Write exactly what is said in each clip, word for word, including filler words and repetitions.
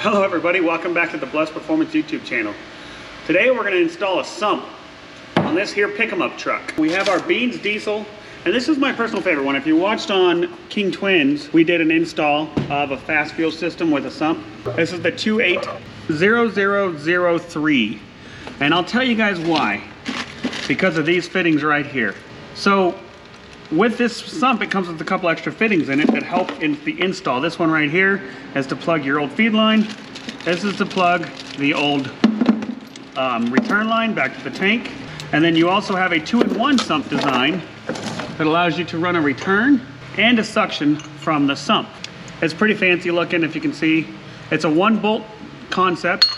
Hello everybody, welcome back to the Blessed Performance YouTube channel. Today we're going to install a sump on this here pick-em-up truck. We have our Beans Diesel, and this is my personal favorite one. If you watched on King Twins, we did an install of a fast fuel system with a sump. This is the two eight zero zero zero three, and I'll tell you guys why. Because of these fittings right here. So with this sump, it comes with a couple extra fittings in it that help in the install. This one right here is to plug your old feed line. This is to plug the old um, return line back to the tank. And then you also have a two-in-one sump design that allows you to run a return and a suction from the sump. It's pretty fancy looking, if you can see. It's a one-bolt concept.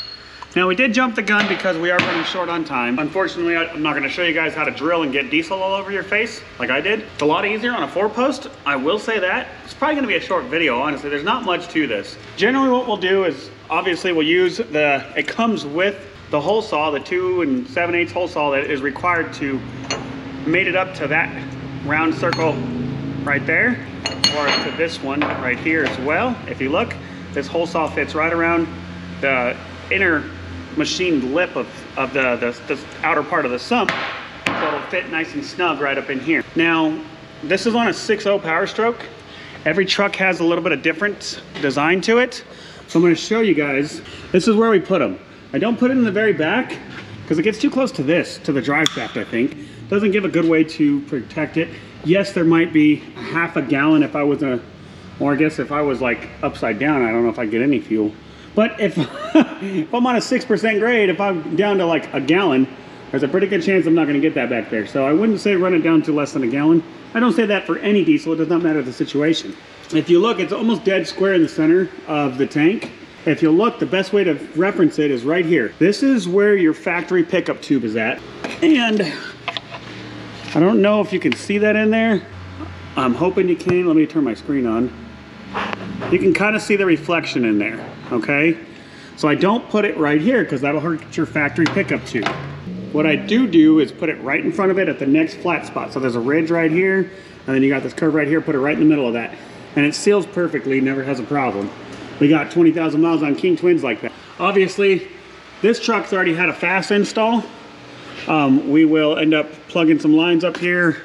Now we did jump the gun because we are running short on time. Unfortunately, I'm not gonna show you guys how to drill and get diesel all over your face like I did. It's a lot easier on a four post, I will say that. It's probably gonna be a short video, honestly. There's not much to this. Generally what we'll do is, obviously we'll use the, it comes with the hole saw, the two and seven eighths hole saw that is required to mate it up to that round circle right there, or to this one right here as well. If you look, this hole saw fits right around the inner machined lip of, of the, the, the outer part of the sump, so it'll fit nice and snug right up in here. Now, this is on a six point oh power stroke. Every truck has a little bit of different design to it. So I'm gonna show you guys, this is where we put them. I don't put it in the very back, because it gets too close to this, to the drive shaft, I think. Doesn't give a good way to protect it. Yes, there might be a half a gallon if I was a, or I guess if I was like upside down, I don't know if I'd get any fuel. But if, if I'm on a six percent grade, if I'm down to like a gallon, there's a pretty good chance I'm not going to get that back there. So I wouldn't say run it down to less than a gallon. I don't say that for any diesel. It does not matter the situation. If you look, it's almost dead square in the center of the tank. If you look, the best way to reference it is right here. This is where your factory pickup tube is at. And I don't know if you can see that in there. I'm hoping you can. Let me turn my screen on. You can kind of see the reflection in there, okay? So I don't put it right here because that'll hurt your factory pickup tube. What I do do is put it right in front of it at the next flat spot. So there's a ridge right here, and then you got this curve right here, put it right in the middle of that. And it seals perfectly, never has a problem. We got twenty thousand miles on King Twins like that. Obviously, this truck's already had a FASS install. Um, we will end up plugging some lines up here,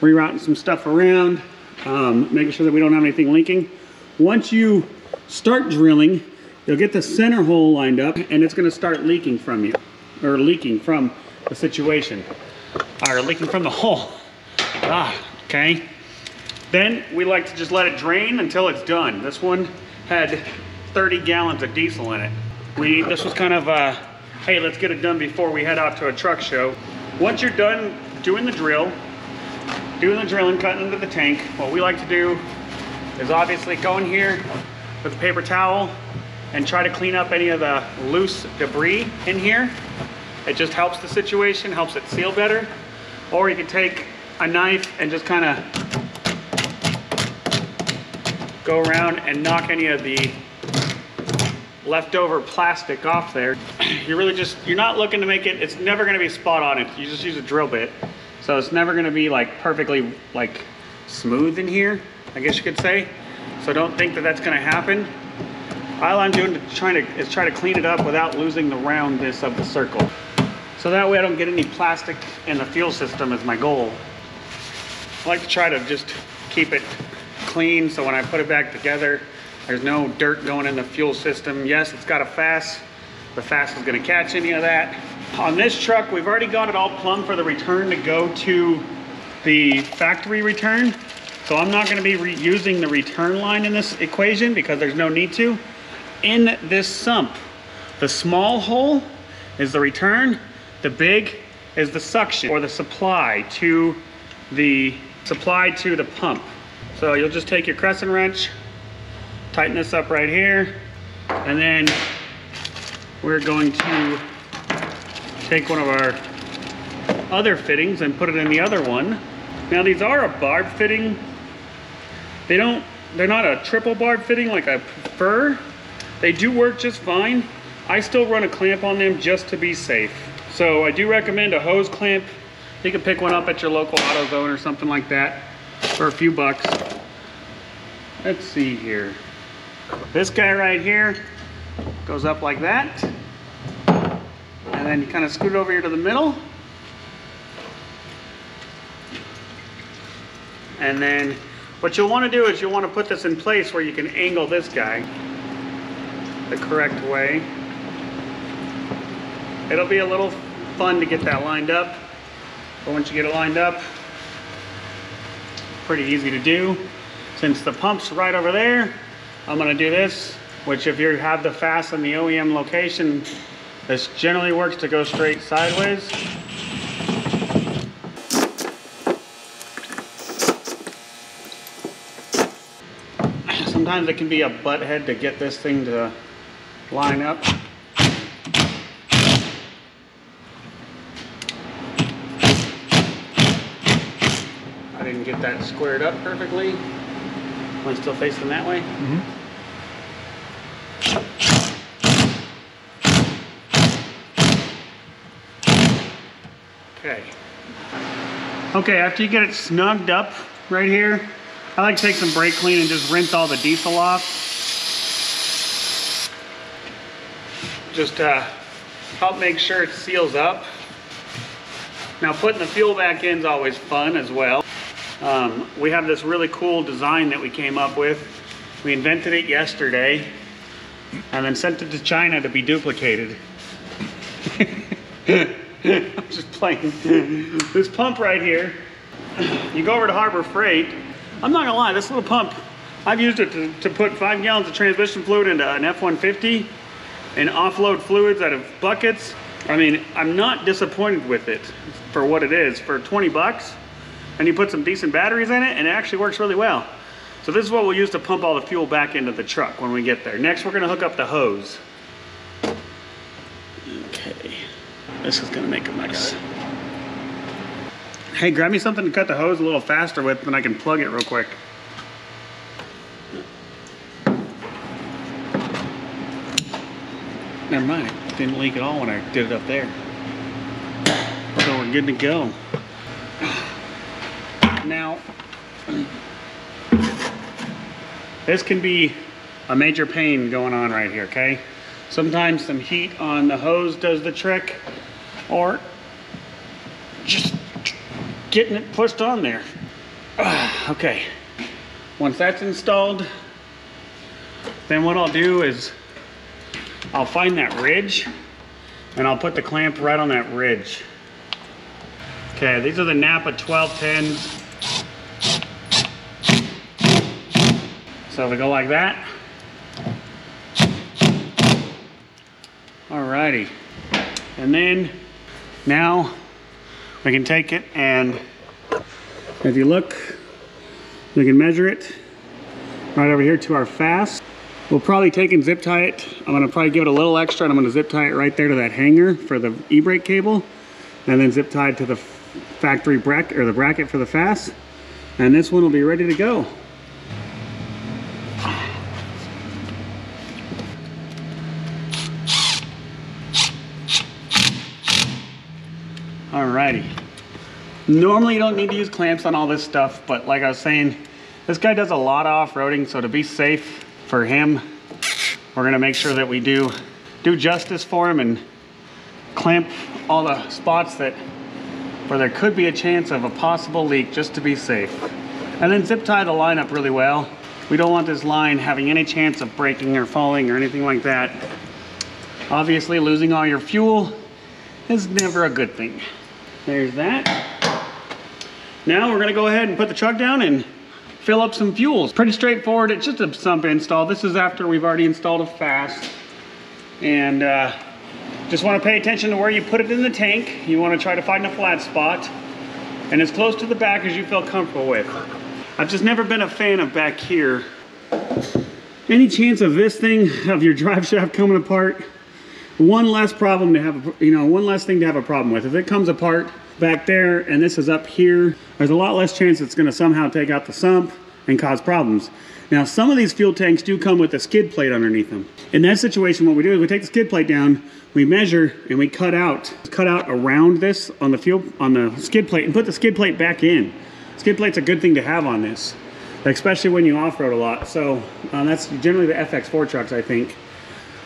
rerouting some stuff around, um, making sure that we don't have anything leaking. Once you start drilling, you'll get the center hole lined up and it's gonna start leaking from you, or leaking from the situation, or leaking from the hole, ah, okay? Then we like to just let it drain until it's done. This one had thirty gallons of diesel in it. We, this was kind of a, hey, let's get it done before we head out to a truck show. Once you're done doing the drill, doing the drilling, cutting into the tank, what we like to do is obviously go in here with a paper towel and try to clean up any of the loose debris in here. It just helps the situation, helps it seal better. Or you can take a knife and just kind of go around and knock any of the leftover plastic off there. You're really just, you're not looking to make it, it's never gonna be spot on. It, you just use a drill bit. So it's never gonna be like perfectly like smooth in here, I guess you could say. So don't think that that's gonna happen. All I'm doing to trying to, is try to clean it up without losing the roundness of the circle. So that way I don't get any plastic in the fuel system is my goal. I like to try to just keep it clean so when I put it back together, there's no dirt going in the fuel system. Yes, it's got a FASS. The FASS is gonna catch any of that. On this truck, we've already got it all plumbed for the return to go to the factory return. So I'm not gonna be reusing the return line in this equation because there's no need to. In this sump, the small hole is the return, the big is the suction or the supply to the supply to the pump. So you'll just take your crescent wrench, tighten this up right here, and then we're going to take one of our other fittings and put it in the other one. Now these are a barb fitting. They don't, they're not a triple barb fitting like I prefer. They do work just fine. I still run a clamp on them just to be safe. So I do recommend a hose clamp. You can pick one up at your local AutoZone or something like that for a few bucks. Let's see here. This guy right here goes up like that, and then you kind of scoot it over here to the middle, and then what you'll want to do is you'll want to put this in place where you can angle this guy the correct way. It'll be a little fun to get that lined up, but once you get it lined up, pretty easy to do. Since the pump's right over there, I'm going to do this, which if you have the FASS in the O E M location, this generally works to go straight sideways. Sometimes it can be a butt head to get this thing to line up. I didn't get that squared up perfectly. Am I still facing that way? Mm-hmm. Okay. Okay, after you get it snugged up right here, I like to take some brake clean and just rinse all the diesel off. Just uh, help make sure it seals up. Now, putting the fuel back in is always fun as well. Um, we have this really cool design that we came up with. We invented it yesterday and then sent it to China to be duplicated. I'm just playing. This pump right here, you go over to Harbor Freight. I'm not gonna lie, this little pump, I've used it to, to put five gallons of transmission fluid into an F one fifty and offload fluids out of buckets. I mean, I'm not disappointed with it for what it is, for twenty bucks. And you put some decent batteries in it and it actually works really well. So this is what we'll use to pump all the fuel back into the truck when we get there. Next, we're gonna hook up the hose. Okay. This is gonna make a mess. Hey, grab me something to cut the hose a little faster with, then I can plug it real quick. Never mind, it didn't leak at all when I did it up there. So we're good to go. Now, this can be a major pain going on right here, okay? Sometimes some heat on the hose does the trick, or just getting it pushed on there. Okay, once that's installed, then what I'll do is I'll find that ridge and I'll put the clamp right on that ridge. Okay, these are the Napa twelve ten s. So if we go like that. Alrighty, and then now we can take it, and if you look, we can measure it right over here to our FASS. We'll probably take and zip tie it. I'm gonna probably give it a little extra, and I'm gonna zip tie it right there to that hanger for the E-brake cable, and then zip tie it to the factory bracket, or the bracket for the FASS, and this one will be ready to go. Alrighty. Normally you don't need to use clamps on all this stuff, but like I was saying, this guy does a lot of off-roading, so to be safe for him, we're gonna make sure that we do do justice for him and clamp all the spots that where there could be a chance of a possible leak, just to be safe. And then zip tie the line up really well. We don't want this line having any chance of breaking or falling or anything like that. Obviously losing all your fuel is never a good thing. There's that. Now we're gonna go ahead and put the truck down and fill up some fuels. Pretty straightforward, it's just a sump install. This is after we've already installed a FASS. And uh, just wanna pay attention to where you put it in the tank. You wanna try to find a flat spot and as close to the back as you feel comfortable with. I've just never been a fan of back here. Any chance of this thing, of your drive shaft coming apart, one less problem to have, you know, one less thing to have a problem with. If it comes apart back there and this is up here, there's a lot less chance it's gonna somehow take out the sump and cause problems. Now, some of these fuel tanks do come with a skid plate underneath them. In that situation, what we do is we take the skid plate down, we measure, and we cut out, cut out around this on the fuel, on the skid plate, and put the skid plate back in. Skid plate's a good thing to have on this, especially when you off-road a lot. So um, that's generally the F X four trucks, I think.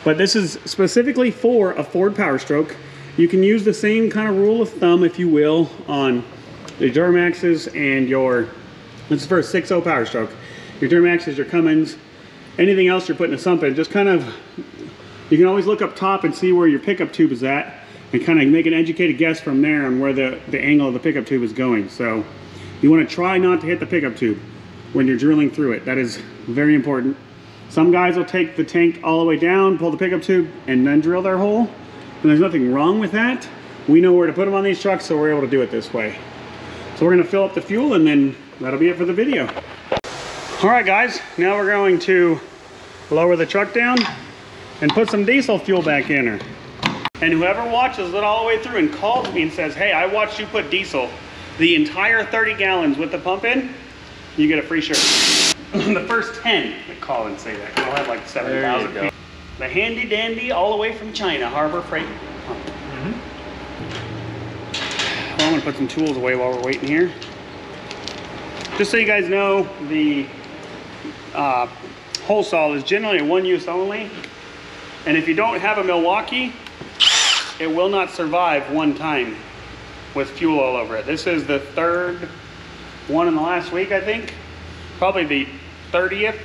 But this is specifically for a Ford Powerstroke. You can use the same kind of rule of thumb, if you will, on the Duramaxes and your, this is for a six point oh power stroke. Your Duramaxes, your Cummins, anything else you're putting a sump in, just kind of, you can always look up top and see where your pickup tube is at and kind of make an educated guess from there on where the, the angle of the pickup tube is going. So you want to try not to hit the pickup tube when you're drilling through it. That is very important. Some guys will take the tank all the way down, pull the pickup tube, and then drill their hole. And there's nothing wrong with that. We know where to put them on these trucks, so we're able to do it this way. So we're gonna fill up the fuel, and then that'll be it for the video. All right, guys, now we're going to lower the truck down and put some diesel fuel back in her. And whoever watches it all the way through and calls me and says, hey, I watched you put diesel, the entire thirty gallons with the pump in, you get a free shirt. The first ten that call and say that. We'll have like seven thousand people. The handy dandy all the way from China, Harbor Freight. Huh. Mm-hmm. Well, I'm gonna put some tools away while we're waiting here. Just so you guys know, the uh, hole saw is generally a one use only. And if you don't have a Milwaukee, it will not survive one time with fuel all over it. This is the third one in the last week, I think. Probably the thirtieth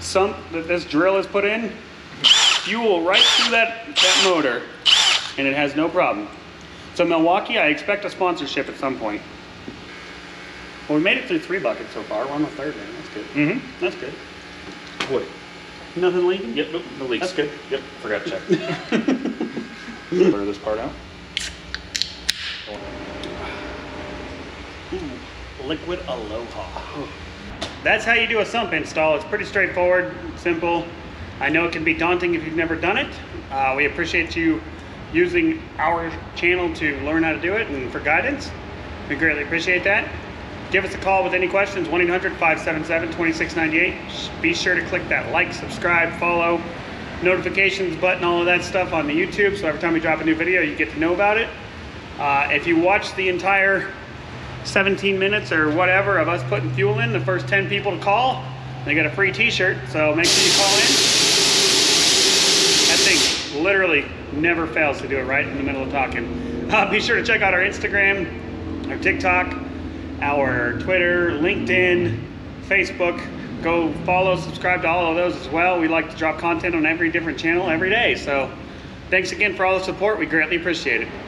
sump that this drill has put in. Fuel right through that, that motor, and it has no problem. So Milwaukee, I expect a sponsorship at some point. Well, we made it through three buckets so far. We're on the third one. That's good. Mm-hmm. That's good. What? Nothing leaking? Yep, nope, no leaks. That's good. Yep, forgot to check. Blur this part out. Ooh, liquid Aloha. That's how you do a sump install. It's pretty straightforward, simple. I know it can be daunting if you've never done it. Uh, we appreciate you using our channel to learn how to do it and for guidance. We greatly appreciate that. Give us a call with any questions, one eight hundred, five seven seven, two six nine eight. Be sure to click that like, subscribe, follow, notifications button, all of that stuff on the YouTube, so every time we drop a new video, you get to know about it. Uh, if you watch the entire seventeen minutes or whatever of us putting fuel in, the first ten people to call, they got a free t-shirt, so make sure you call in. That thing literally never fails to do it right in the middle of talking. Uh, be sure to check out our Instagram, our TikTok, our Twitter, LinkedIn, Facebook. Go follow, subscribe to all of those as well. We like to drop content on every different channel every day. So thanks again for all the support. We greatly appreciate it.